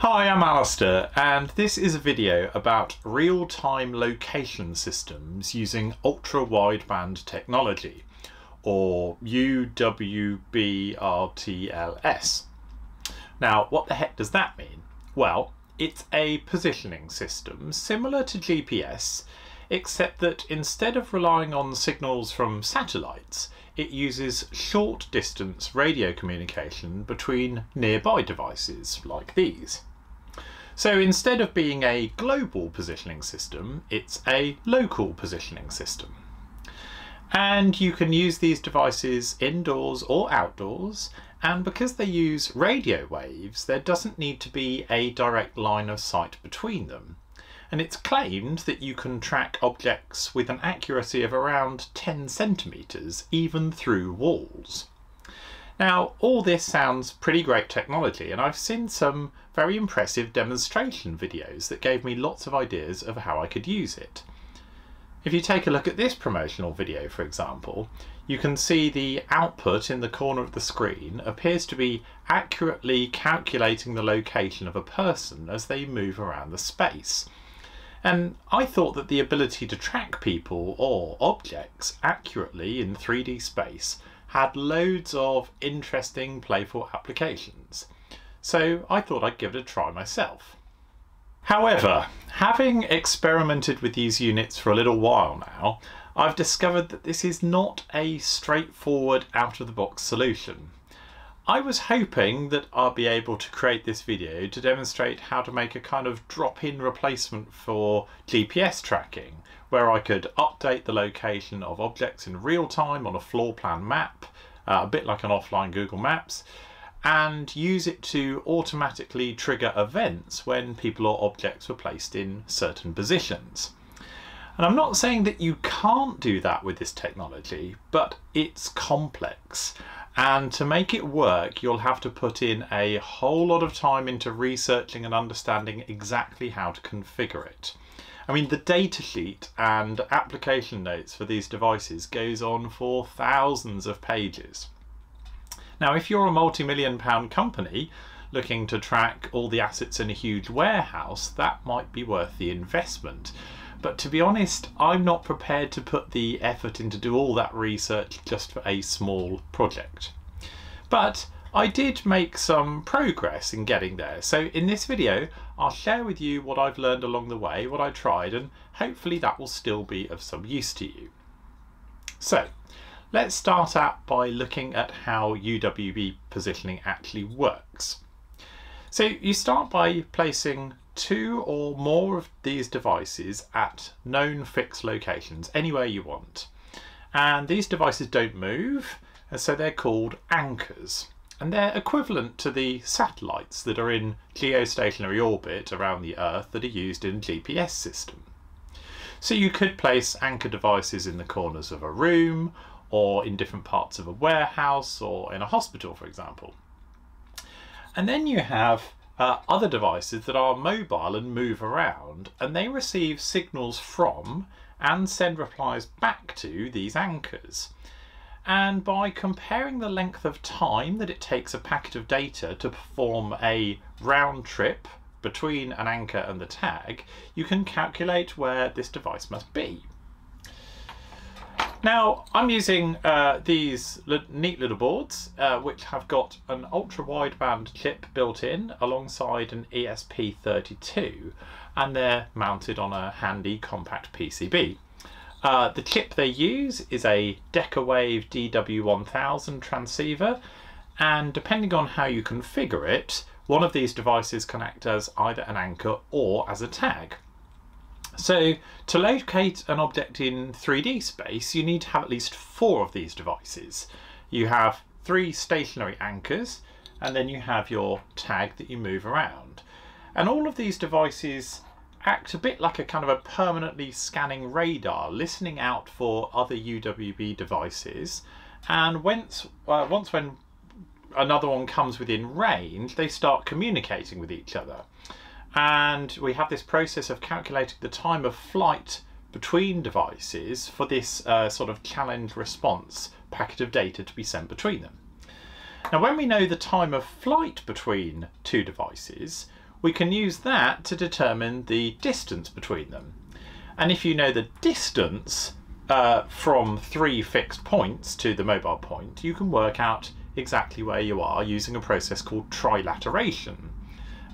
Hi, I'm Alistair, and this is a video about real-time location systems using ultra wideband technology, or UWBRTLPS. Now, what the heck does that mean? Well, it's a positioning system similar to GPS, except that instead of relying on signals from satellites, it uses short-distance radio communication between nearby devices like these. So instead of being a global positioning system, it's a local positioning system. And you can use these devices indoors or outdoors, and because they use radio waves, there doesn't need to be a direct line of sight between them. And it's claimed that you can track objects with an accuracy of around 10 centimetres, even through walls. Now, all this sounds pretty great technology, and I've seen some very impressive demonstration videos that gave me lots of ideas of how I could use it. If you take a look at this promotional video, for example, you can see the output in the corner of the screen appears to be accurately calculating the location of a person as they move around the space. And I thought that the ability to track people or objects accurately in 3D space had loads of interesting, playful applications. So I thought I'd give it a try myself. However, having experimented with these units for a little while now, I've discovered that this is not a straightforward out-of-the-box solution. I was hoping that I'll be able to create this video to demonstrate how to make a kind of drop-in replacement for GPS tracking, where I could update the location of objects in real time on a floor plan map, a bit like an offline Google Maps, and use it to automatically trigger events when people or objects were placed in certain positions. And I'm not saying that you can't do that with this technology, but it's complex. And to make it work, you'll have to put in a whole lot of time into researching and understanding exactly how to configure it. I mean, the datasheet and application notes for these devices goes on for thousands of pages. Now, if you're a multi-million-pound company looking to track all the assets in a huge warehouse, that might be worth the investment. But to be honest, I'm not prepared to put the effort in to do all that research just for a small project. But I did make some progress in getting there. So in this video, I'll share with you what I've learned along the way, what I tried, and hopefully that will still be of some use to you. So let's start out by looking at how UWB positioning actually works. So you start by placing two or more of these devices at known fixed locations, anywhere you want. And these devices don't move, and so they're called anchors. And they're equivalent to the satellites that are in geostationary orbit around the Earth that are used in GPS systems. So you could place anchor devices in the corners of a room, or in different parts of a warehouse, or in a hospital, for example. And then you have other devices that are mobile and move around, and they receive signals from and send replies back to these anchors. And by comparing the length of time that it takes a packet of data to perform a round trip between an anchor and the tag, you can calculate where this device must be. Now, I'm using these neat little boards, which have got an ultra-wideband chip built in alongside an ESP32, and they're mounted on a handy compact PCB. The chip they use is a DecaWave DW1000 transceiver, and depending on how you configure it, one of these devices can act as either an anchor or as a tag. So to locate an object in 3D space, you need to have at least four of these devices. You have three stationary anchors, and then you have your tag that you move around. And all of these devices act a bit like a kind of a permanently scanning radar, listening out for other UWB devices. And when another one comes within range, they start communicating with each other. And we have this process of calculating the time of flight between devices for this sort of challenge response packet of data to be sent between them. Now, when we know the time of flight between two devices, we can use that to determine the distance between them. And if you know the distance from three fixed points to the mobile point, you can work out exactly where you are using a process called trilateration.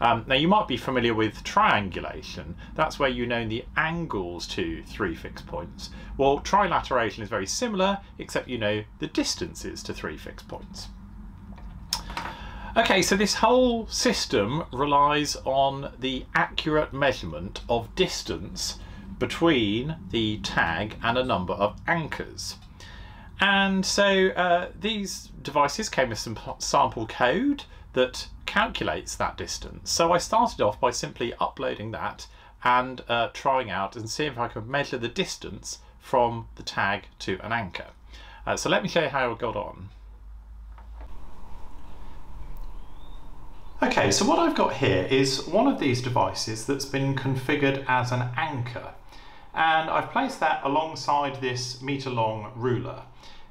Now you might be familiar with triangulation. That's where you know the angles to three fixed points. Well, trilateration is very similar, except you know the distances to three fixed points. Okay, so this whole system relies on the accurate measurement of distance between the tag and a number of anchors. And so these devices came with some sample code that calculates that distance. So I started off by simply uploading that and trying out and seeing if I could measure the distance from the tag to an anchor. So let me show you how it got on. Okay, so what I've got here is one of these devices that's been configured as an anchor. And I've placed that alongside this meter-long ruler.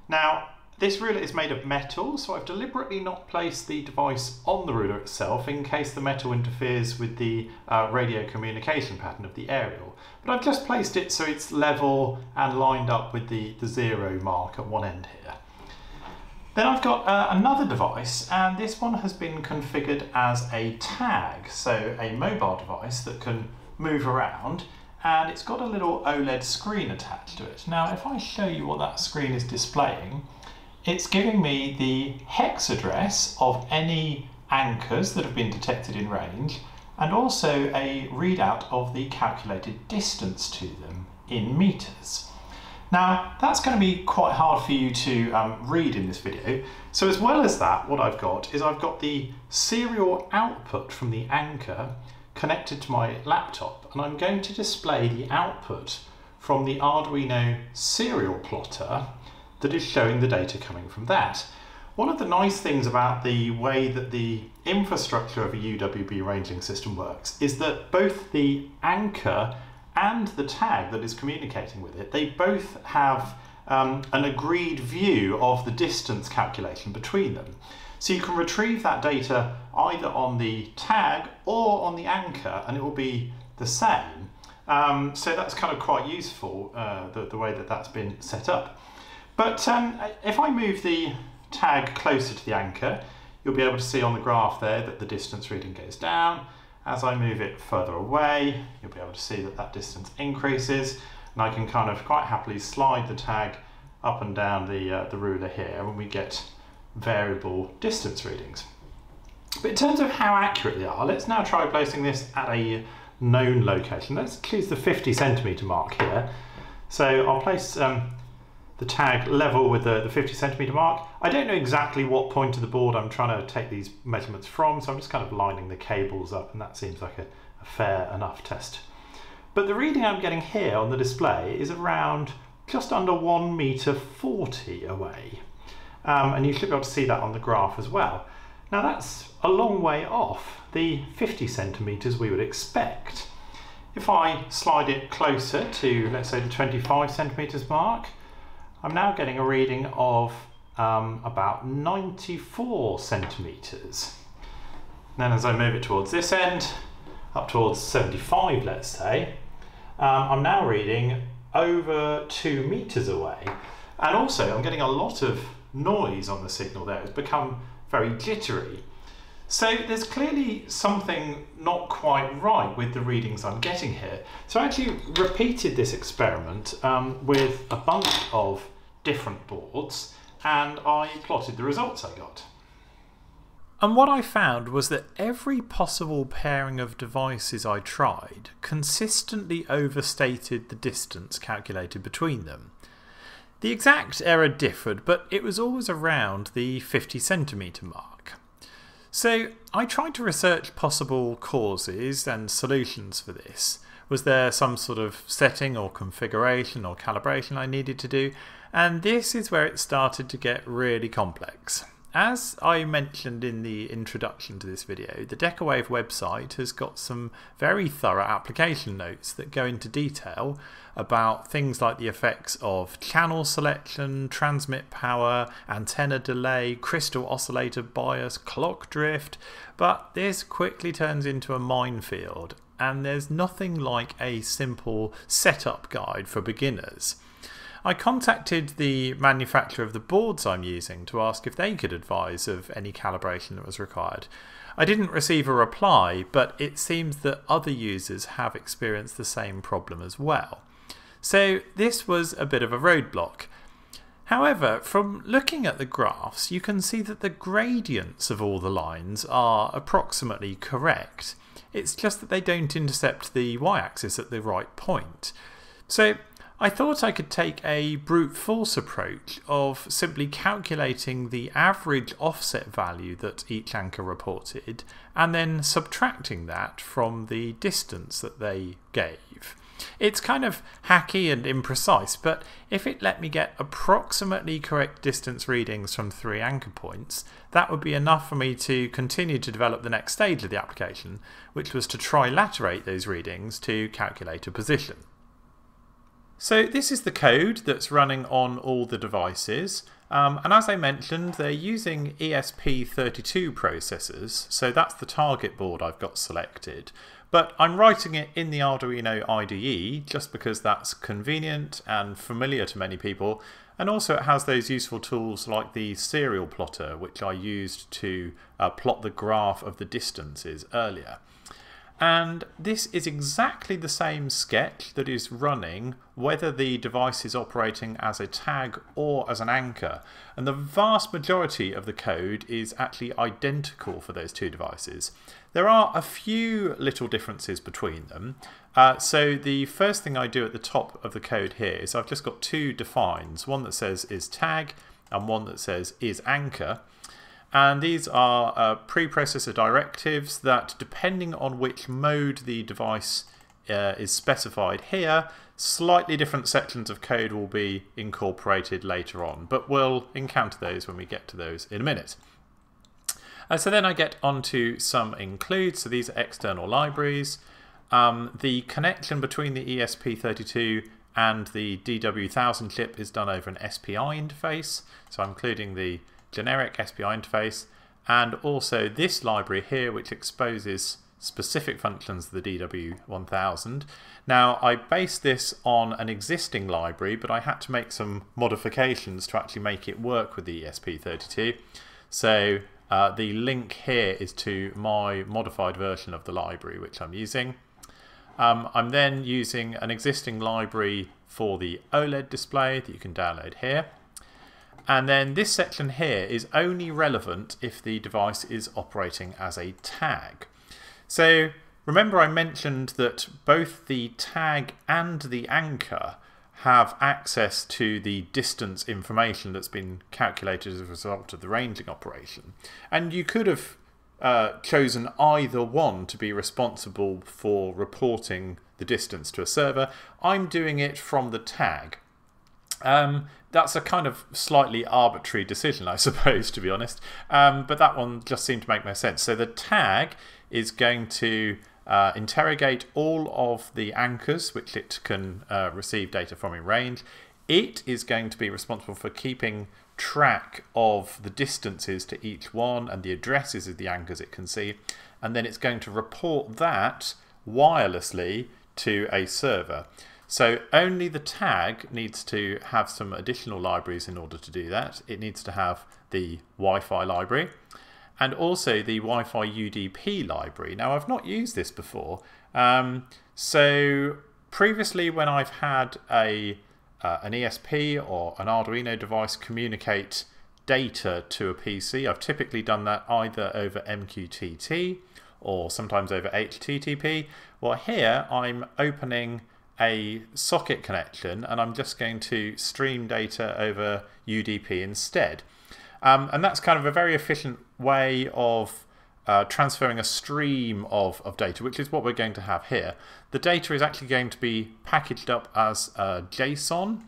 Now, this ruler is made of metal, so I've deliberately not placed the device on the ruler itself in case the metal interferes with the radio communication pattern of the aerial. But I've just placed it so it's level and lined up with the zero mark at one end here. Then I've got another device, and this one has been configured as a tag, so a mobile device that can move around, and it's got a little OLED screen attached to it. Now, if I show you what that screen is displaying, it's giving me the hex address of any anchors that have been detected in range, and also a readout of the calculated distance to them in meters. Now, that's going to be quite hard for you to read in this video. So as well as that, what I've got is I've got the serial output from the anchor connected to my laptop, and I'm going to display the output from the Arduino serial plotter that is showing the data coming from that. One of the nice things about the way that the infrastructure of a UWB ranging system works is that both the anchor and the tag that is communicating with it, they both have an agreed view of the distance calculation between them. So you can retrieve that data either on the tag or on the anchor, and it will be the same. So that's kind of quite useful, the way that that's been set up. But if I move the tag closer to the anchor, you'll be able to see on the graph there that the distance reading goes down. As I move it further away, you'll be able to see that that distance increases, and I can kind of quite happily slide the tag up and down the ruler here, and we get variable distance readings. But in terms of how accurate they are, let's now try placing this at a known location. Let's choose the 50 cm mark here. So I'll place the tag level with the 50 cm mark. I don't know exactly what point of the board I'm trying to take these measurements from, so I'm just kind of lining the cables up, and that seems like a fair enough test. But the reading I'm getting here on the display is around just under 1.40 meters away. And you should be able to see that on the graph as well. Now that's a long way off the 50 cm we would expect. If I slide it closer to, let's say, the 25 cm mark, I'm now getting a reading of about 94 cm. Then as I move it towards this end, up towards 75, let's say, I'm now reading over 2 meters away. And also I'm getting a lot of noise on the signal there. It's become very jittery. So there's clearly something not quite right with the readings I'm getting here. So I actually repeated this experiment with a bunch of different boards, and I plotted the results I got. And what I found was that every possible pairing of devices I tried consistently overstated the distance calculated between them. The exact error differed, but it was always around the 50 cm mark. So I tried to research possible causes and solutions for this. Was there some sort of setting or configuration or calibration I needed to do? And this is where it started to get really complex. As I mentioned in the introduction to this video, the DecaWave website has got some very thorough application notes that go into detail about things like the effects of channel selection, transmit power, antenna delay, crystal oscillator bias, clock drift, but this quickly turns into a minefield, and there's nothing like a simple setup guide for beginners. I contacted the manufacturer of the boards I'm using to ask if they could advise of any calibration that was required. I didn't receive a reply, but it seems that other users have experienced the same problem as well. So this was a bit of a roadblock. However, from looking at the graphs, you can see that the gradients of all the lines are approximately correct. It's just that they don't intercept the y-axis at the right point. So I thought I could take a brute force approach of simply calculating the average offset value that each anchor reported and then subtracting that from the distance that they gave. It's kind of hacky and imprecise, but if it let me get approximately correct distance readings from 3 anchor points, that would be enough for me to continue to develop the next stage of the application, which was to trilaterate those readings to calculate a position. So this is the code that's running on all the devices, and as I mentioned, they're using ESP32 processors, so that's the target board I've got selected. But I'm writing it in the Arduino IDE just because that's convenient and familiar to many people, and also it has those useful tools like the serial plotter, which I used to plot the graph of the distances earlier. And this is exactly the same sketch that is running whether the device is operating as a tag or as an anchor. And the vast majority of the code is actually identical for those two devices. There are a few little differences between them. So the first thing I do at the top of the code here is I've just got two defines, one that says is tag and one that says is anchor. And these are preprocessor directives that, depending on which mode the device is specified here, slightly different sections of code will be incorporated later on. But we'll encounter those when we get to those in a minute. So then I get onto some includes. So these are external libraries. The connection between the ESP32 and the DW1000 chip is done over an SPI interface. So I'm including the generic SPI interface, and also this library here, which exposes specific functions of the DW1000. Now, I based this on an existing library, but I had to make some modifications to actually make it work with the ESP32. So the link here is to my modified version of the library, which I'm using. I'm then using an existing library for the OLED display that you can download here. And then this section here is only relevant if the device is operating as a tag. So remember I mentioned that both the tag and the anchor have access to the distance information that's been calculated as a result of the ranging operation. And you could have chosen either one to be responsible for reporting the distance to a server. I'm doing it from the tag. That's a kind of slightly arbitrary decision, I suppose, to be honest, but that one just seemed to make more sense. So the tag is going to interrogate all of the anchors which it can receive data from in range. It is going to be responsible for keeping track of the distances to each one and the addresses of the anchors it can see, and then it's going to report that wirelessly to a server. So only the tag needs to have some additional libraries in order to do that. It needs to have the Wi-Fi library and also the Wi-Fi UDP library. Now, I've not used this before. So previously when I've had an ESP or an Arduino device communicate data to a PC, I've typically done that either over MQTT or sometimes over HTTP. Well, here I'm opening a socket connection and I'm just going to stream data over UDP instead. And that's kind of a very efficient way of transferring a stream of data, which is what we're going to have here. The data is actually going to be packaged up as JSON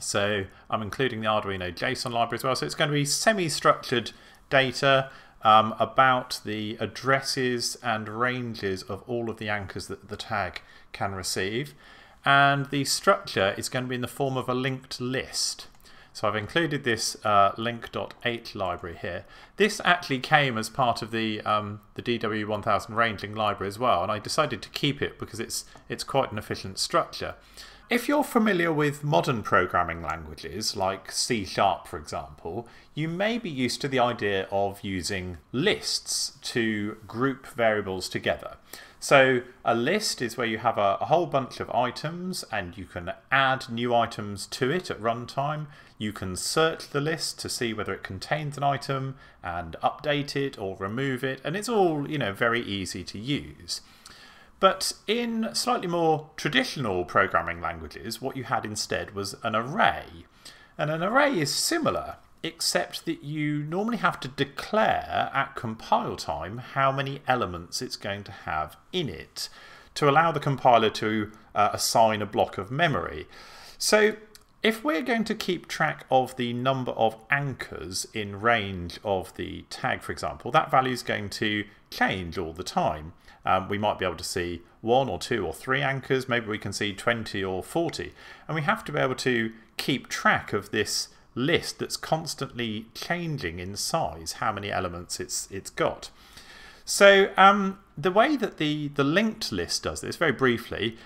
So I'm including the Arduino JSON library as well. So it's going to be semi-structured data about the addresses and ranges of all of the anchors that the tag can receive. And the structure is going to be in the form of a linked list. So I've included this link.8 library here. This actually came as part of the DW1000 ranging library as well, and I decided to keep it because it's quite an efficient structure. If you're familiar with modern programming languages, like C#, for example, you may be used to the idea of using lists to group variables together. So a list is where you have a whole bunch of items and you can add new items to it at runtime. You can search the list to see whether it contains an item and update it or remove it, and it's all, you know, very easy to use. But in slightly more traditional programming languages, what you had instead was an array. And an array is similar, except that you normally have to declare at compile time how many elements it's going to have in it to allow the compiler to assign a block of memory. So if we're going to keep track of the number of anchors in range of the tag, for example, that value is going to change all the time. We might be able to see 1 or 2 or 3 anchors, maybe we can see 20 or 40, and we have to be able to keep track of this list that's constantly changing in size, how many elements it's got. So the way that the linked list does this, very briefly,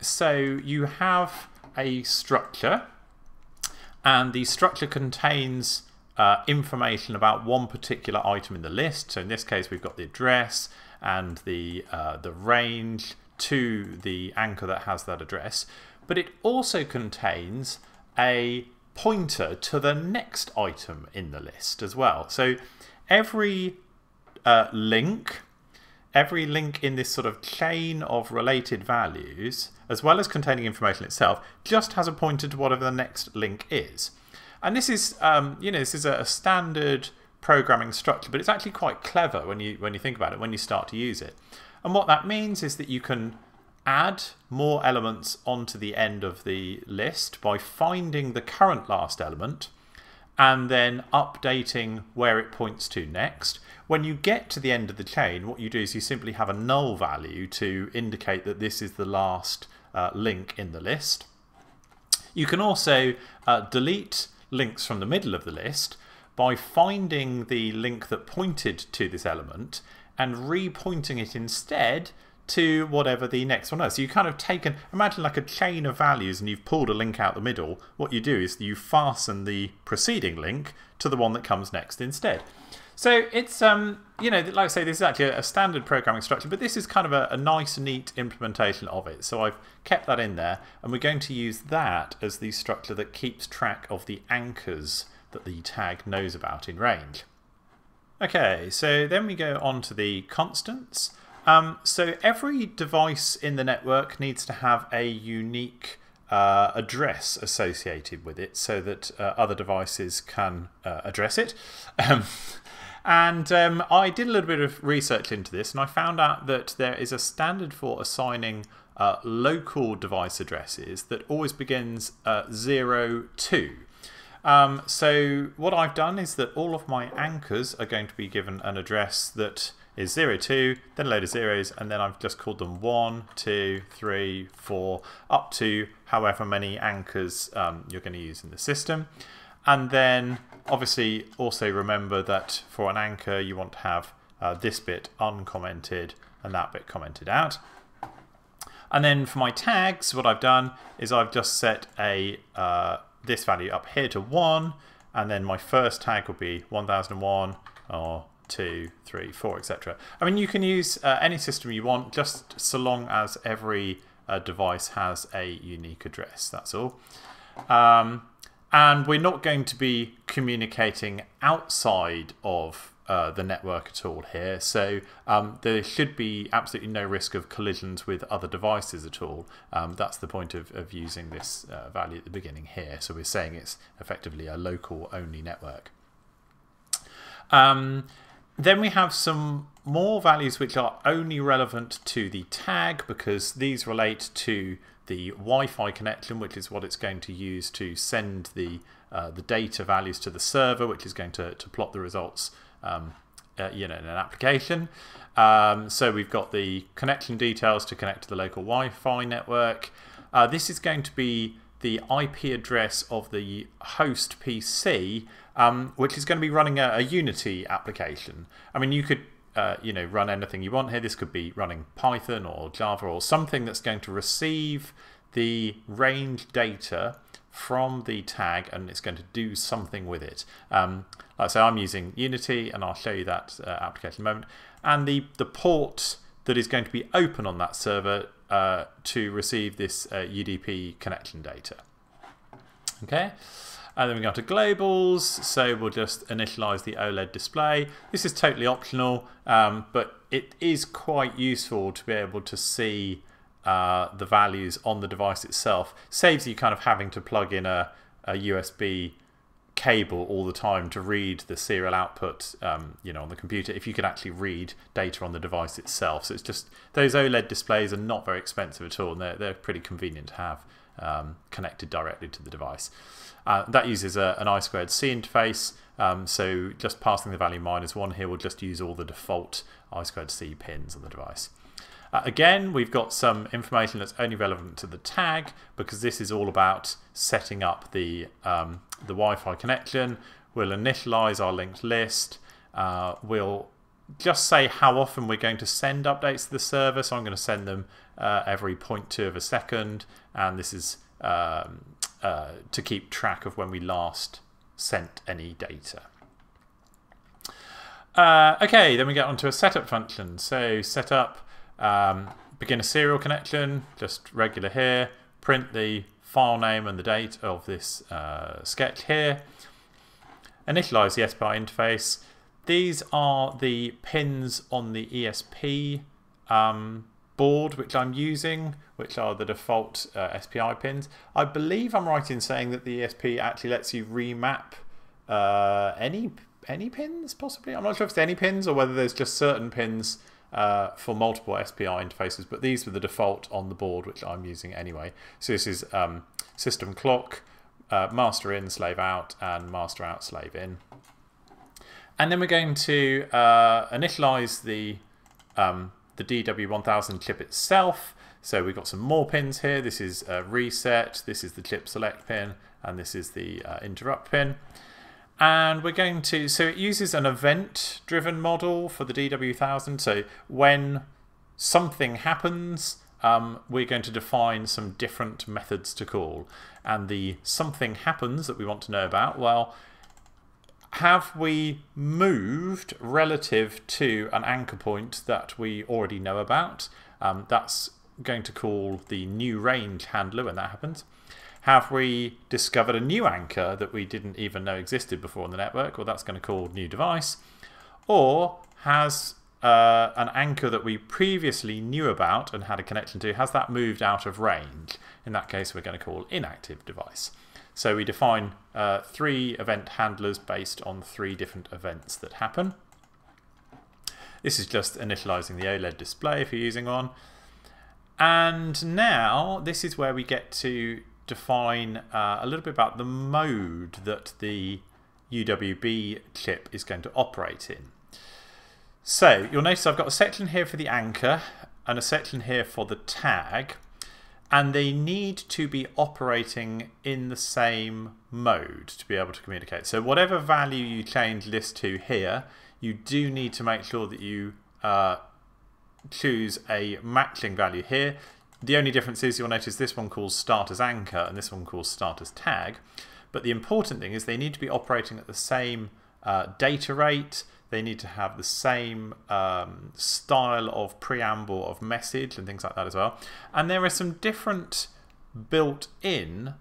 so you have a structure, and the structure contains information about one particular item in the list. So in this case we've got the address and the range to the anchor that has that address, but it also contains a pointer to the next item in the list as well. So every link in this sort of chain of related values, as well as containing information itself, just has a pointer to whatever the next link is. And this is, you know, this is a standard programming structure, but it's actually quite clever when you think about it, when you start to use it. And what that means is that you can add more elements onto the end of the list by finding the current last element and then updating where it points to next. When you get to the end of the chain, what you do is you simply have a null value to indicate that this is the last link in the list. You can also delete links from the middle of the list by finding the link that pointed to this element and re-pointing it instead to whatever the next one is. So you kind of taken, imagine like a chain of values, and you've pulled a link out the middle. What you do is you fasten the preceding link to the one that comes next instead. So it's, you know, like I say, this is actually a standard programming structure, but this is kind of a nice, neat implementation of it. So I've kept that in there, and we're going to use that as the structure that keeps track of the anchors that the tag knows about in range. Okay, so then we go on to the constants. So every device in the network needs to have a unique address associated with it so that other devices can address it. And I did a little bit of research into this, and I found out that there is a standard for assigning local device addresses that always begins 02. So what I've done is that all of my anchors are going to be given an address that is 02, then a load of zeros, and then I've just called them 1, 2, 3, 4, up to however many anchors you're going to use in the system. And then obviously also remember that for an anchor you want to have this bit uncommented and that bit commented out. And then for my tags, what I've done is I've just set a this value up here to 1, and then my first tag will be 1001 or 2, 3, 4, etc. I mean, you can use any system you want, just so long as every device has a unique address, that's all. And we're not going to be communicating outside of the network at all here, so there should be absolutely no risk of collisions with other devices at all. That's the point of using this value at the beginning here, so we're saying it's effectively a local only network. Then we have some more values which are only relevant to the tag, because these relate to the Wi-Fi connection, which is what it's going to use to send the data values to the server, which is going to plot the results in an application. So we've got the connection details to connect to the local Wi-Fi network. This is going to be the IP address of the host PC, which is going to be running a Unity application. I mean, you could run anything you want here. This could be running Python or Java or something that's going to receive the range data from the tag, and it's going to do something with it. Like I say, I'm using Unity, and I'll show you that application in a moment. And the port that is going to be open on that server to receive this UDP connection data. Okay, and then we go to globals. So we'll just initialize the OLED display. This is totally optional, but it is quite useful to be able to see the values on the device itself. Saves you kind of having to plug in a USB cable all the time to read the serial output on the computer, if you can actually read data on the device itself. So it's just, those OLED displays are not very expensive at all, and they're pretty convenient to have connected directly to the device. That uses an I2C interface, so just passing the value -1 here will just use all the default I2C pins on the device. Again, we've got some information that's only relevant to the tag, because this is all about setting up the Wi-Fi connection. We'll initialize our linked list. We'll just say how often we're going to send updates to the server. So I'm going to send them every 0.2 of a second, and this is to keep track of when we last sent any data. Okay, then we get onto a setup function. So setup. Begin a serial connection, just regular here, print the file name and the date of this sketch here, initialize the SPI interface. These are the pins on the ESP board which I'm using, which are the default SPI pins. I believe I'm right in saying that the ESP actually lets you remap any pins, possibly. I'm not sure if it's any pins or whether there's just certain pins for multiple SPI interfaces, but these were the default on the board which I'm using anyway. So this is system clock, master in, slave out, and master out, slave in. And then we're going to initialize the DW1000 chip itself. So we've got some more pins here. This is reset, this is the chip select pin, and this is the interrupt pin. And we're going to, so it uses an event-driven model for the DW1000. So when something happens, we're going to define some different methods to call. And the something happens that we want to know about, well, have we moved relative to an anchor point that we already know about? That's going to call the new range handler when that happens. Have we discovered a new anchor that we didn't even know existed before on the network? Well, that's going to call new device. Or has an anchor that we previously knew about and had a connection to, has that moved out of range? In that case, we're going to call inactive device. So we define 3 event handlers based on 3 different events that happen. This is just initializing the OLED display if you're using one. And now this is where we get to define a little bit about the mode that the UWB chip is going to operate in. So you'll notice I've got a section here for the anchor and a section here for the tag, and they need to be operating in the same mode to be able to communicate. So whatever value you change this to here, you do need to make sure that you choose a matching value here. The only difference is you'll notice this one calls start as anchor and this one calls start as tag. But the important thing is they need to be operating at the same data rate. They need to have the same style of preamble of message and things like that as well. And there are some different built-in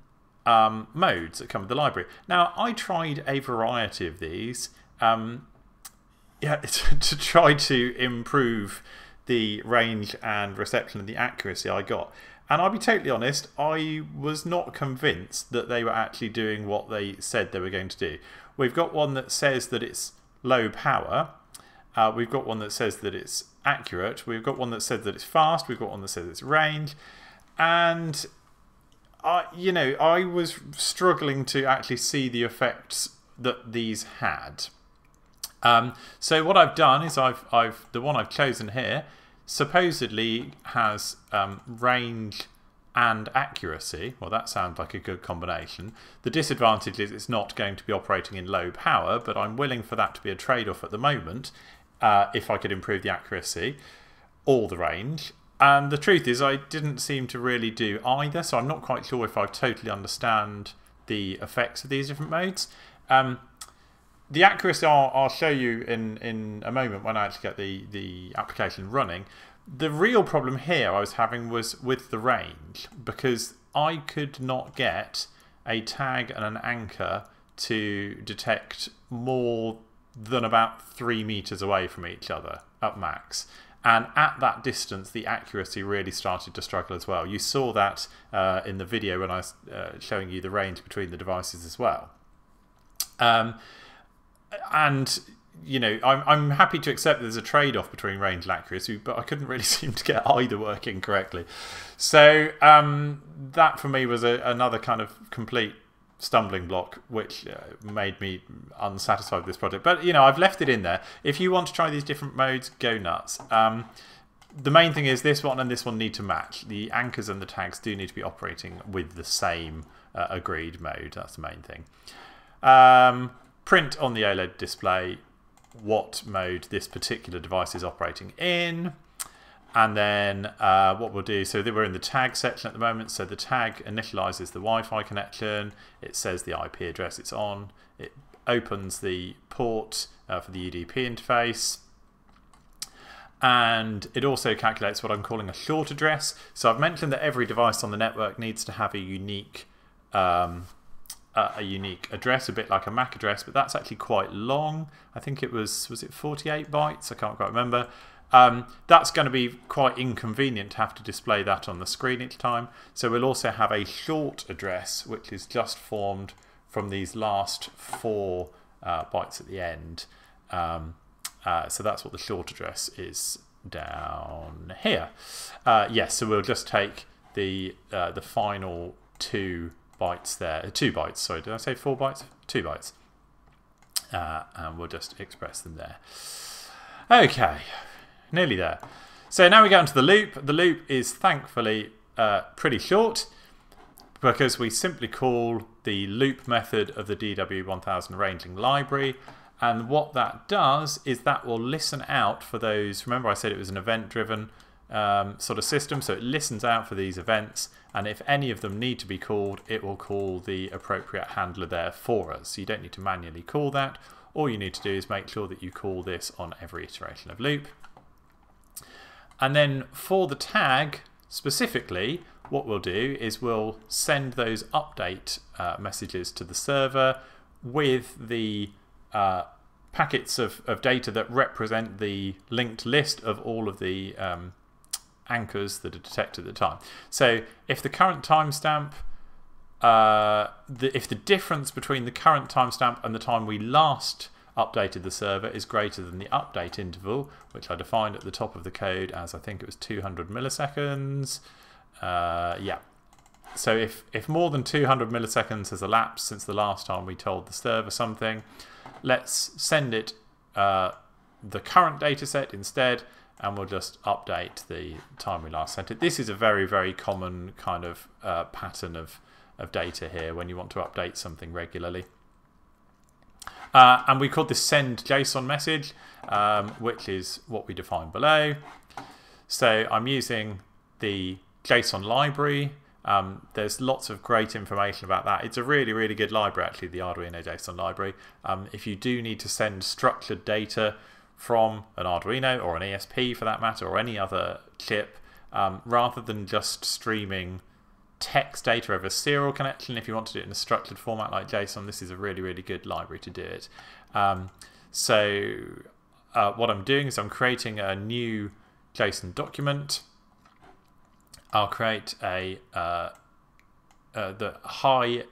modes that come with the library. Now, I tried a variety of these to try to improve the range and reception and the accuracy I got. And I'll be totally honest, I was not convinced that they were actually doing what they said they were going to do. We've got one that says that it's low power, We've got one that says that it's accurate. We've got one that says that it's fast. We've got one that says it's range. And, you know, I was struggling to actually see the effects that these had. So what I've done is the one I've chosen here supposedly has range and accuracy. Well, that sounds like a good combination. The disadvantage is it's not going to be operating in low power, but I'm willing for that to be a trade-off at the moment if I could improve the accuracy or the range. And the truth is I didn't seem to really do either, so I'm not quite sure if I totally understand the effects of these different modes. The accuracy I'll show you in a moment when I actually get the application running. The real problem here I was having was with the range, because I could not get a tag and an anchor to detect more than about 3 meters away from each other at max. And at that distance, the accuracy really started to struggle as well. You saw that in the video when I was showing you the range between the devices as well. And you know, I'm happy to accept that there's a trade-off between range and accuracy, but I couldn't really seem to get either working correctly. So that for me was another kind of complete stumbling block, which made me unsatisfied with this project. But you know, I've left it in there. If you want to try these different modes, go nuts. The main thing is this one and this one need to match. The anchors and the tags do need to be operating with the same agreed mode. That's the main thing. Print on the OLED display what mode this particular device is operating in, and then what we'll do, so that we're in the tag section at the moment, so the tag initializes the Wi-Fi connection, it says the IP address it's on, it opens the port for the UDP interface, and it also calculates what I'm calling a short address. So I've mentioned that every device on the network needs to have a unique address, a bit like a MAC address, but that's actually quite long. I think it was it 48 bytes? I can't quite remember. That's going to be quite inconvenient to have to display that on the screen each time. So we'll also have a short address, which is just formed from these last 4 bytes at the end. So that's what the short address is down here. Yes, so we'll just take the final 2 bytes there, 2 bytes, sorry, did I say 4 bytes? 2 bytes. And we'll just express them there. Okay, nearly there. So now we go into the loop. The loop is thankfully pretty short, because we simply call the loop method of the DW1000 ranging library. And what that does is that will listen out for those, remember I said it was an event-driven sort of system, so it listens out for these events, and if any of them need to be called, it will call the appropriate handler there for us. So you don't need to manually call that. All you need to do is make sure that you call this on every iteration of loop. And then for the tag specifically, what we'll do is we'll send those update messages to the server with the packets of data that represent the linked list of all of the anchors that are detected at the time. So if the current timestamp, if the difference between the current timestamp and the time we last updated the server is greater than the update interval, which I defined at the top of the code as, I think it was 200 milliseconds. Yeah. So if more than 200 milliseconds has elapsed since the last time we told the server something, let's send it the current data set instead, and we'll just update the time we last sent it. This is a very, very common kind of pattern of data here when you want to update something regularly. And we call this send JSON message, which is what we define below. So I'm using the JSON library. There's lots of great information about that. It's a really, really good library, actually, the Arduino JSON library. If you do need to send structured data from an Arduino or an ESP for that matter, or any other chip, rather than just streaming text data over a serial connection, if you want to do it in a structured format like JSON, this is a really, really good library to do it. So what I'm doing is I'm creating a new JSON document. I'll create the high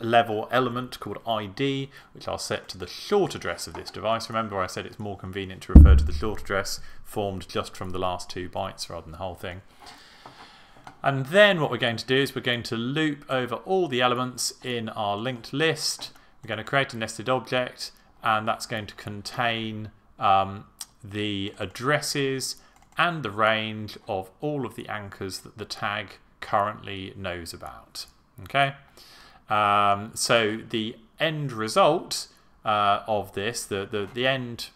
level element called ID, which I'll set to the short address of this device. Remember I said it's more convenient to refer to the short address formed just from the last 2 bytes rather than the whole thing. And then what we're going to do is we're going to loop over all the elements in our linked list. We're going to create a nested object, and that's going to contain the addresses and the range of all of the anchors that the tag currently knows about. Okay, so the end result of this, the end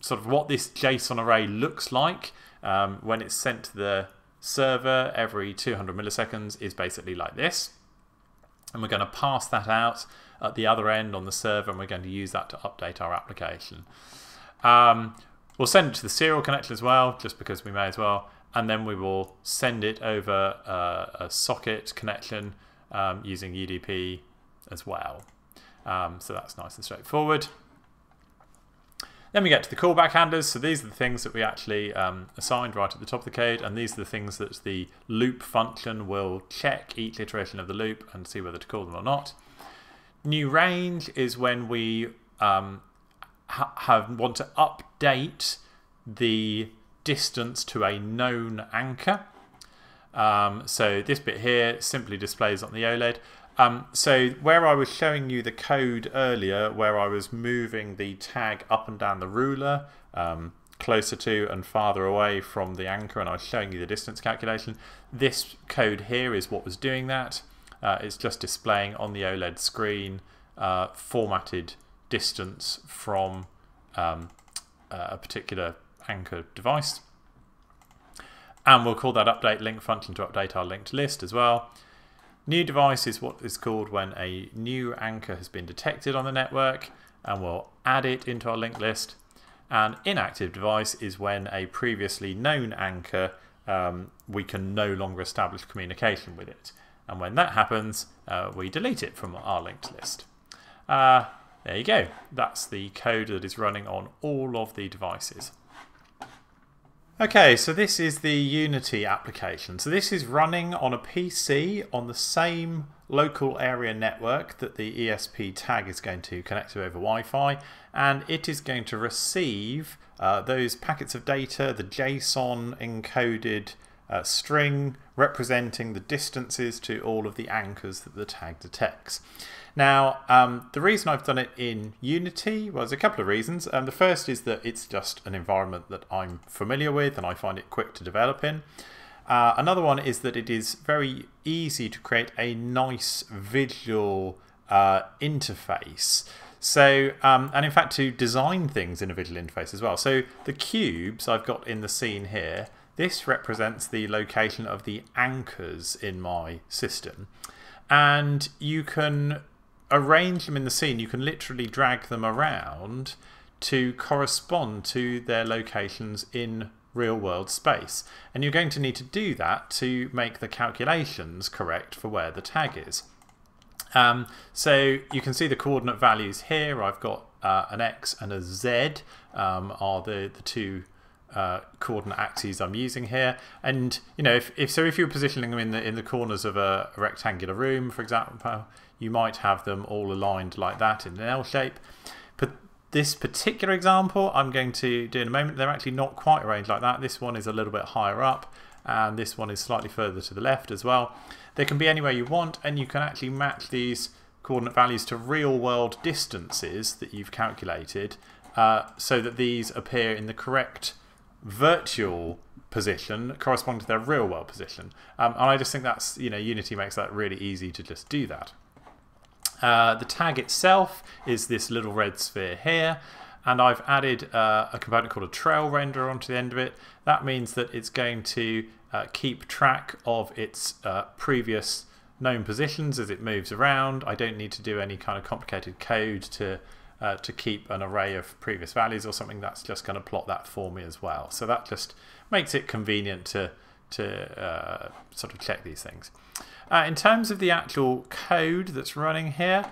sort of what this JSON array looks like when it's sent to the server every 200 milliseconds is basically like this, and we're going to pass that out at the other end on the server, and we're going to use that to update our application. We'll send it to the serial connection as well, just because we may as well, and then we will send it over a socket connection using UDP as well. So that's nice and straightforward. Then we get to the callback handlers. So these are the things that we actually assigned right at the top of the code, and these are the things that the loop function will check each iteration of the loop and see whether to call them or not. New range is when we want to update the distance to a known anchor. So this bit here simply displays on the OLED. So where I was showing you the code earlier, where I was moving the tag up and down the ruler, closer to and farther away from the anchor, and I was showing you the distance calculation, this code here is what was doing that. It's just displaying on the OLED screen formatted distance from a particular anchor device. And we'll call that update link function to update our linked list as well. New device is what is called when a new anchor has been detected on the network, and we'll add it into our linked list. And inactive device is when a previously known anchor, we can no longer establish communication with it. And when that happens, we delete it from our linked list. There you go. That's the code that is running on all of the devices. Okay, so this is the Unity application. So this is running on a PC on the same local area network that the ESP tag is going to connect to over Wi-Fi, and it is going to receive those packets of data, the JSON encoded string representing the distances to all of the anchors that the tag detects. Now, the reason I've done it in Unity, well, there's a couple of reasons. The first is that it's just an environment that I'm familiar with and I find it quick to develop in. Another one is that it is very easy to create a nice visual interface. So, and in fact to design things in a visual interface as well. So the cubes I've got in the scene here, this represents the location of the anchors in my system. And you can arrange them in the scene, you can literally drag them around to correspond to their locations in real world space, and you're going to need to do that to make the calculations correct for where the tag is. So you can see the coordinate values here. I've got an X and a Z are the two coordinate axes I'm using here, and you know, if you're positioning them in the corners of a rectangular room, for example, you might have them all aligned like that in an L shape. But this particular example I'm going to do in a moment, they're actually not quite arranged like that. This one is a little bit higher up, and this one is slightly further to the left as well. They can be anywhere you want, and you can actually match these coordinate values to real world distances that you've calculated, so that these appear in the correct virtual position corresponding to their real world position, and I just think that's, you know, Unity makes that really easy to just do that. The tag itself is this little red sphere here, and I've added a component called a trail renderer onto the end of it. That means that it's going to keep track of its previous known positions as it moves around. I don't need to do any kind of complicated code to keep an array of previous values or something. That's just going to plot that for me as well. So that just makes it convenient to sort of check these things. In terms of the actual code that's running here,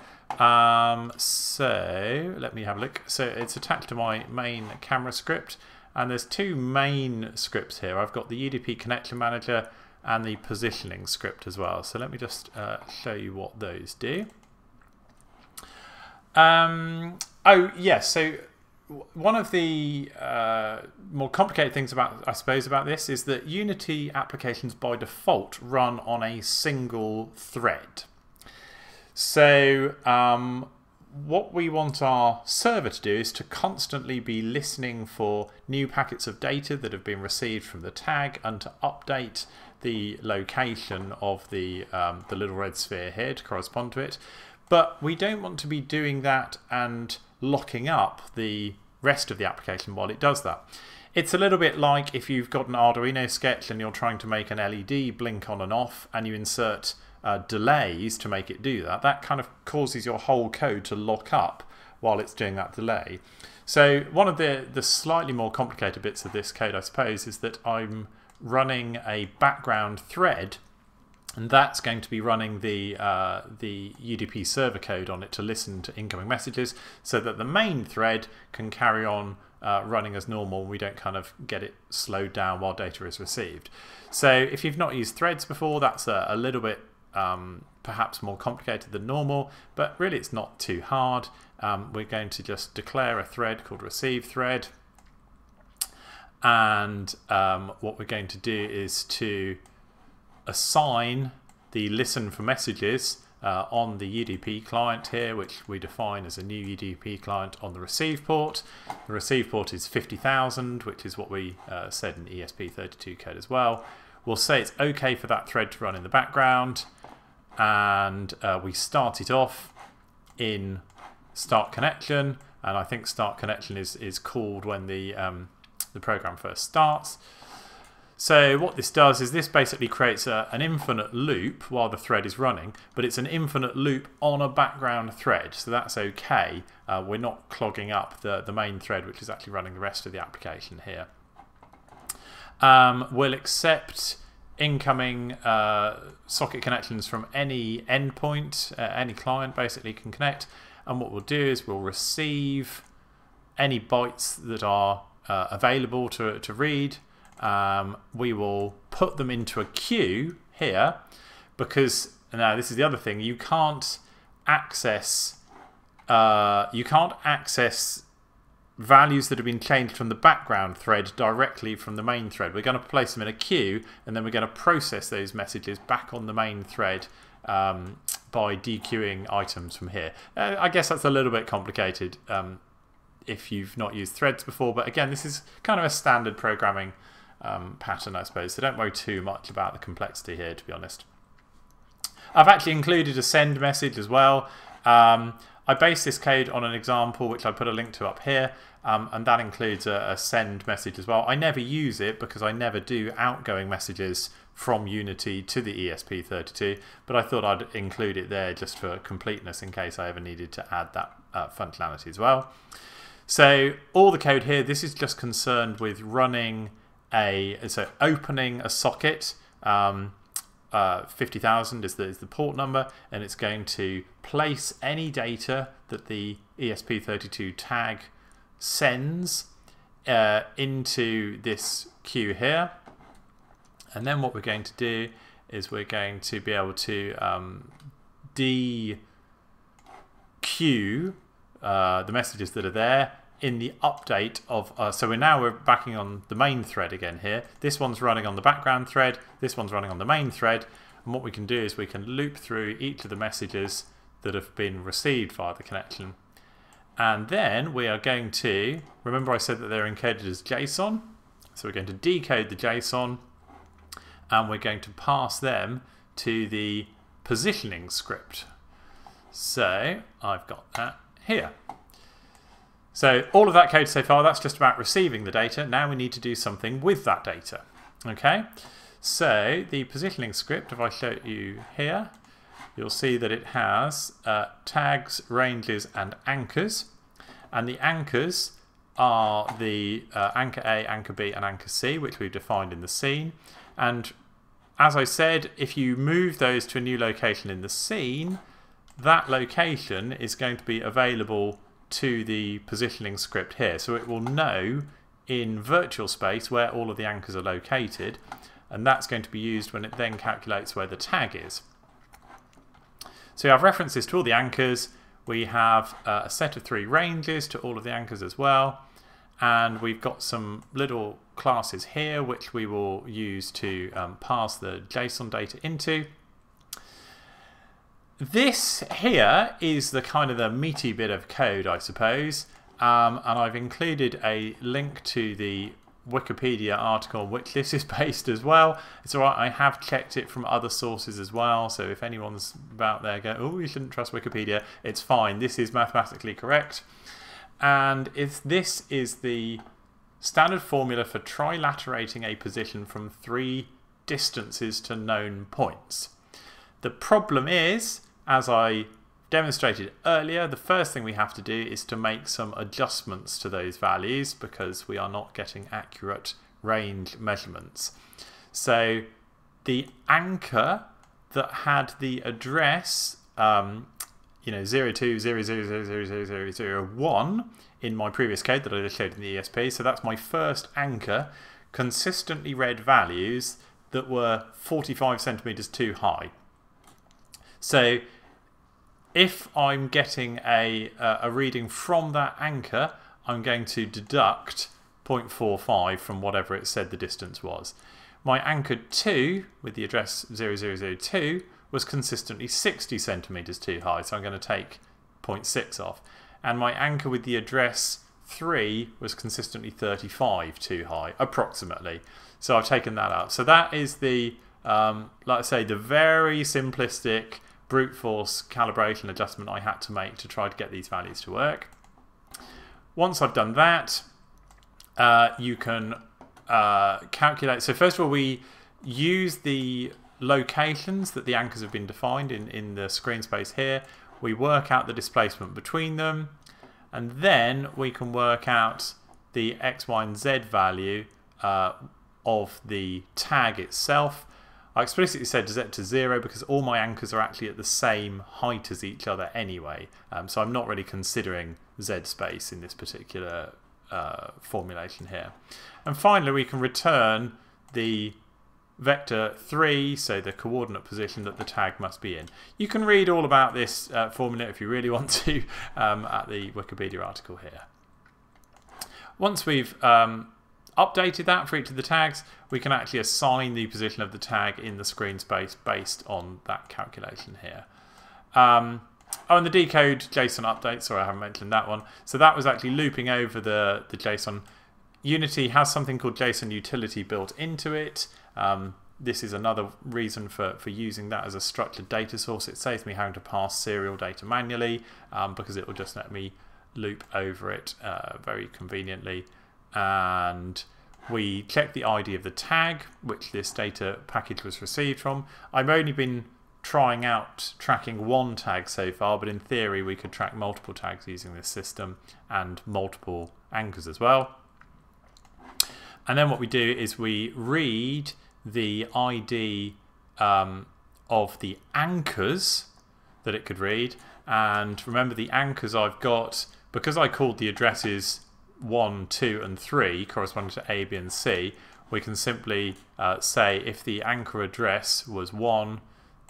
so let me have a look. So it's attached to my main camera script, and there's two main scripts here. I've got the UDP connection manager and the positioning script as well. So let me just show you what those do. Oh, yes. Yeah, so one of the more complicated things about, I suppose, about this is that Unity applications by default run on a single thread. So what we want our server to do is to constantly be listening for new packets of data that have been received from the tag and to update the location of the little red sphere here to correspond to it. But we don't want to be doing that and locking up the rest of the application while it does that. It's a little bit like if you've got an Arduino sketch and you're trying to make an LED blink on and off and you insert delays to make it do that. That kind of causes your whole code to lock up while it's doing that delay. So one of the slightly more complicated bits of this code, I suppose, is that I'm running a background thread, and that's going to be running the UDP server code on it to listen to incoming messages so that the main thread can carry on running as normal. We don't kind of get it slowed down while data is received. So if you've not used threads before, that's a little bit perhaps more complicated than normal, but really it's not too hard. We're going to just declare a thread called receive thread, and what we're going to do is to assign the listen for messages on the UDP client here, which we define as a new UDP client on the receive port. The receive port is 50,000, which is what we said in ESP32 code as well. We'll say it's okay for that thread to run in the background, and we start it off in start connection, and I think start connection is called when the program first starts. So what this does is this basically creates an infinite loop while the thread is running, but it's an infinite loop on a background thread, so that's okay. We're not clogging up the main thread, which is actually running the rest of the application here. We'll accept incoming socket connections from any endpoint, any client basically can connect, and what we'll do is we'll receive any bytes that are available to read. We will put them into a queue here, because now this is the other thing, you can't access values that have been changed from the background thread directly from the main thread. We're going to place them in a queue, and then we're going to process those messages back on the main thread by dequeuing items from here. I guess that's a little bit complicated if you've not used threads before, but again, this is kind of a standard programming pattern, I suppose, so don't worry too much about the complexity here, to be honest. I've actually included a send message as well. I based this code on an example which I put a link to up here, and that includes a send message as well. I never use it because I never do outgoing messages from Unity to the ESP32, but I thought I'd include it there just for completeness in case I ever needed to add that functionality as well. So all the code here, this is just concerned with running opening a socket. 50,000 is the port number, and it's going to place any data that the ESP32 tag sends into this queue here. And then what we're going to do is we're going to be able to dequeue the messages that are there in the update of so we're backing on the main thread again here. This one's running on the background thread, this one's running on the main thread, and what we can do is we can loop through each of the messages that have been received via the connection, and then we are going to, remember I said that they're encoded as JSON, so we're going to decode the JSON, and we're going to pass them to the positioning script. So I've got that here. So all of that code so far, that's just about receiving the data. Now we need to do something with that data. Okay, so the positioning script, if I show you here, you'll see that it has tags, ranges, and anchors, and the anchors are the anchor A, anchor B, and anchor C, which we've defined in the scene. And as I said, if you move those to a new location in the scene, that location is going to be available to the positioning script here, so it will know in virtual space where all of the anchors are located, and that's going to be used when it then calculates where the tag is. So I've references to all the anchors. We have a set of three ranges to all of the anchors as well. And we've got some little classes here which we will use to pass the JSON data into. This here is the kind of the meaty bit of code, I suppose. And I've included a link to the Wikipedia article which this is based as well. It's all right, I have checked it from other sources as well, so if anyone's out there go, oh, you shouldn't trust Wikipedia, it's fine, this is mathematically correct. And if this is the standard formula for trilaterating a position from three distances to known points. The problem is, as I demonstrated earlier, the first thing we have to do is to make some adjustments to those values because we are not getting accurate range measurements. So the anchor that had the address 0200000001 in my previous code that I just showed in the ESP, so that's my first anchor, consistently read values that were 45 centimeters too high. So if I'm getting a reading from that anchor, I'm going to deduct 0.45 from whatever it said the distance was. My anchor 2, with the address 0002, was consistently 60 centimetres too high, so I'm going to take 0.6 off. And my anchor with the address 3 was consistently 35 too high, approximately. So I've taken that out. So that is the, like I say, the very simplistic brute force calibration adjustment I had to make to try to get these values to work. Once I've done that, you can calculate. So first of all, we use the locations that the anchors have been defined in the screen space here. We work out the displacement between them, and then we can work out the X, Y, and Z value of the tag itself. I explicitly said set to 0 because all my anchors are actually at the same height as each other anyway, so I'm not really considering Z space in this particular formulation here. And finally we can return the vector 3, so the coordinate position that the tag must be in. You can read all about this formula if you really want to at the Wikipedia article here. Once we've updated that for each of the tags, we can actually assign the position of the tag in the screen space based on that calculation here. Oh, and the decode JSON update, sorry I haven't mentioned that one. So that was actually looping over the JSON. Unity has something called JSON utility built into it. This is another reason for using that as a structured data source. It saves me having to pass serial data manually because it will just let me loop over it very conveniently. And we check the ID of the tag which this data package was received from. I've only been trying out tracking one tag so far, but in theory we could track multiple tags using this system and multiple anchors as well. And then what we do is we read the ID of the anchors that it could read. And remember, the anchors I've got, because I called the addresses 1, 2, and 3 corresponding to A, B, and C, we can simply say if the anchor address was 1,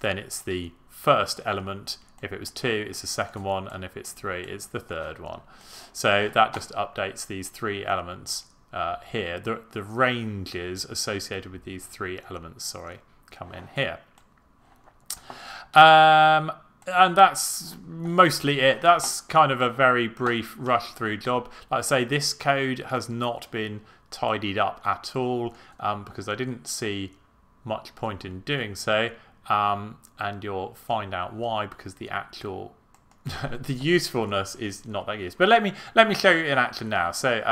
then it's the first element. If it was 2, it's the second one, and if it's 3, it's the third one. So that just updates these three elements here. The ranges associated with these three elements, sorry, come in here. And that's mostly it. That's kind of a very brief rush through job. Like I say, this code has not been tidied up at all because I didn't see much point in doing so. And you'll find out why, because the actual the usefulness is not that useful. But let me show you in action now. So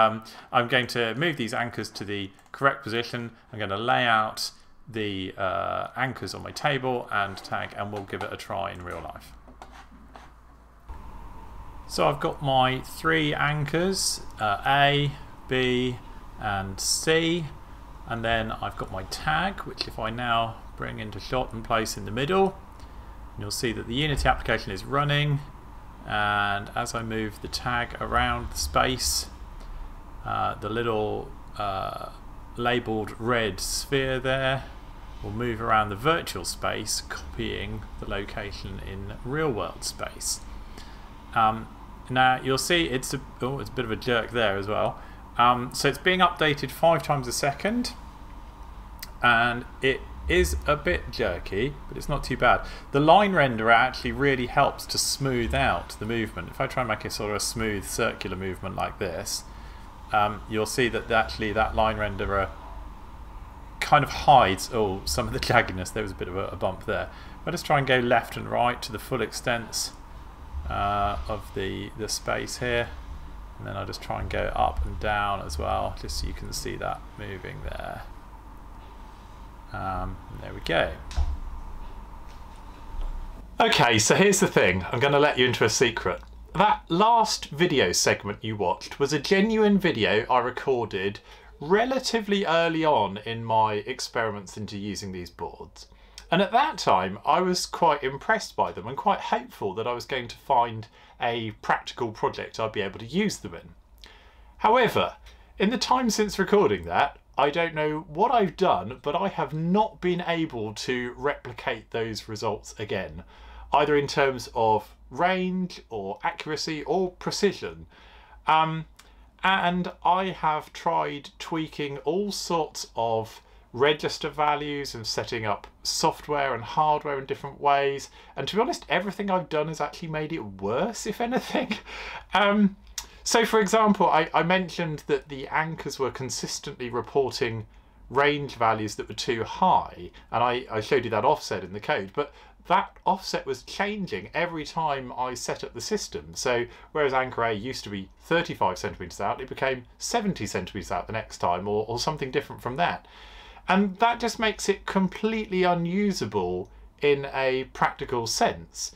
I'm going to move these anchors to the correct position. I'm going to lay out the anchors on my table and tag, and we'll give it a try in real life. So I've got my three anchors, A, B, and C, and then I've got my tag, which if I now bring into shot and place in the middle, you'll see that the Unity application is running, and as I move the tag around the space, the little labelled red sphere there will move around the virtual space, copying the location in real world space. Now you'll see it's a, oh, it's a bit of a jerk there as well. So it's being updated 5 times a second, and it is a bit jerky, but it's not too bad. The line renderer actually really helps to smooth out the movement. If I try and make a sort of a smooth circular movement like this, you'll see that actually that line renderer kind of hides some of the jagginess. There was a bit of a bump there. Let us try and go left and right to the full extent of the space here, and then I'll just try and go up and down as well, just so you can see that moving there. There we go. Okay, so here's the thing. I'm going to let you into a secret. That last video segment you watched was a genuine video I recorded relatively early on in my experiments into using these boards. And at that time, I was quite impressed by them and quite hopeful that I was going to find a practical project I'd be able to use them in. However, in the time since recording that, I don't know what I've done, but I have not been able to replicate those results again, either in terms of range or accuracy or precision. And I have tried tweaking all sorts of register values and setting up software and hardware in different ways, and to be honest, everything I've done has actually made it worse, if anything. So for example, I mentioned that the anchors were consistently reporting range values that were too high, and I showed you that offset in the code, but that offset was changing every time I set up the system. So whereas anchor A used to be 35 centimetres out, it became 70 centimetres out the next time, or something different from that. And that just makes it completely unusable in a practical sense.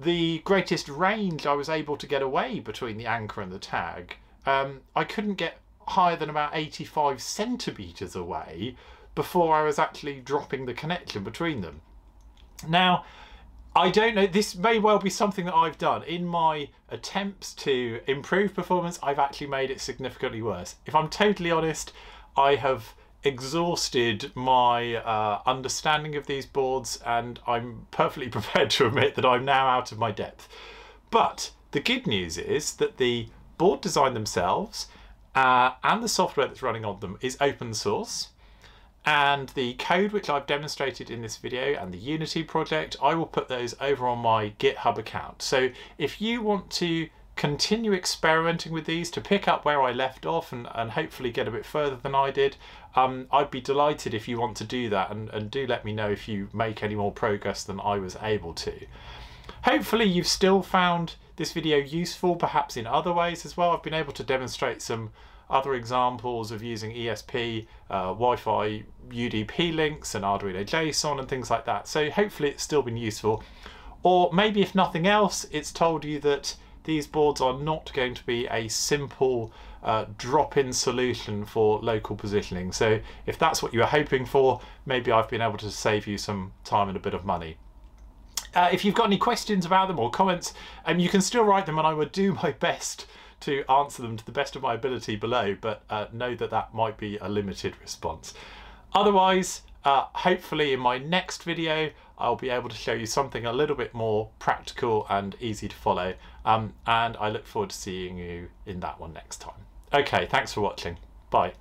The greatest range I was able to get away between the anchor and the tag, I couldn't get higher than about 85 centimetres away before I was actually dropping the connection between them. Now, I don't know, this may well be something that I've done. In my attempts to improve performance, I've actually made it significantly worse. If I'm totally honest, I have exhausted my understanding of these boards, and I'm perfectly prepared to admit that I'm now out of my depth. But the good news is that the board design themselves and the software that's running on them is open source, and the code which I've demonstrated in this video and the Unity project, I will put those over on my GitHub account. So if you want to continue experimenting with these, to pick up where I left off and hopefully get a bit further than I did, I'd be delighted if you want to do that, and do let me know if you make any more progress than I was able to. Hopefully you've still found this video useful, perhaps in other ways as well. I've been able to demonstrate some other examples of using ESP, Wi-Fi, UDP links and Arduino JSON and things like that. So hopefully it's still been useful. Or maybe if nothing else, it's told you that these boards are not going to be a simple drop-in solution for local positioning. So if that's what you were hoping for, maybe I've been able to save you some time and a bit of money. If you've got any questions about them or comments, you can still write them, and I would do my best to answer them to the best of my ability below, but know that that might be a limited response. Otherwise, hopefully in my next video, I'll be able to show you something a little bit more practical and easy to follow. And I look forward to seeing you in that one next time. Okay, thanks for watching. Bye.